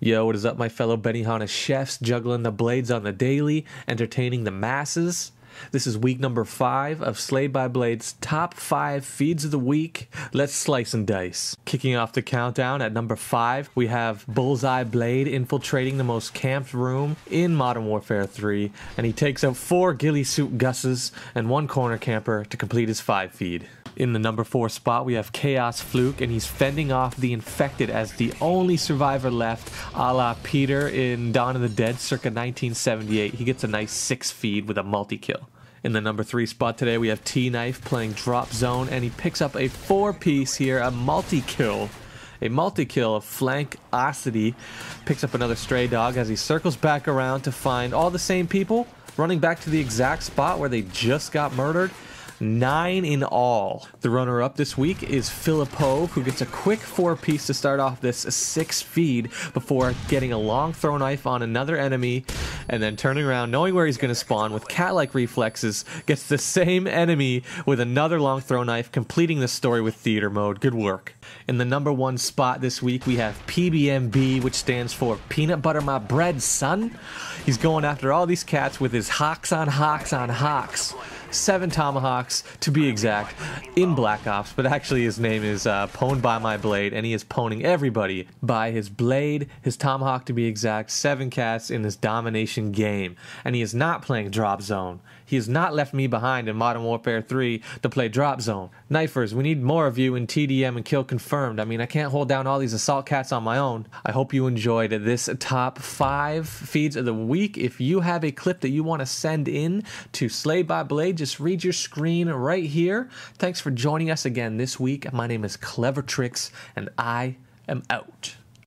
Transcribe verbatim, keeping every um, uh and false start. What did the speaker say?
Yo, what is up, my fellow Benihana chefs, juggling the blades on the daily, entertaining the masses. This is week number five of Slayed by Blades' top five feeds of the week. Let's slice and dice. Kicking off the countdown at number five, we have Bullseye Blade infiltrating the most camped room in Modern Warfare three, and he takes out four ghillie suit gusses and one corner camper to complete his five feed. In the number four spot, we have Chaos Fluke, and he's fending off the infected as the only survivor left, a la Peter in Dawn of the Dead circa nineteen seventy-eight. He gets a nice six feed with a multi-kill. In the number three spot today, we have T-Knife playing Drop Zone, and he picks up a four-piece here, a multi-kill. A multi-kill of Flankosity. Picks up another stray dog as he circles back around to find all the same people running back to the exact spot where they just got murdered. Nine in all. The runner-up this week is Filippo, who gets a quick four-piece to start off this six feed before getting a long throw knife on another enemy and then turning around, knowing where he's going to spawn with cat-like reflexes, gets the same enemy with another long throw knife, completing the story with theater mode. Good work. In the number one spot this week, we have P B M B, which stands for Peanut Butter My Bread, son. He's going after all these cats with his hocks on hocks on hocks. Seven tomahawks, to be exact, in Black Ops, but actually his name is uh, Pwned by My Blade, and he is pwning everybody by his blade, his tomahawk to be exact, seven cats in this domination game. And he is not playing Drop Zone. He has not left me behind in Modern Warfare three to play Drop Zone. Knifers, we need more of you in T D M and Kill Confirmed. I mean, I can't hold down all these assault cats on my own. I hope you enjoyed this top five feeds of the week. If you have a clip that you want to send in to Slayed by Blade, just read your screen right here. Thanks for joining us again this week. My name is Clever Tricks, and I am out.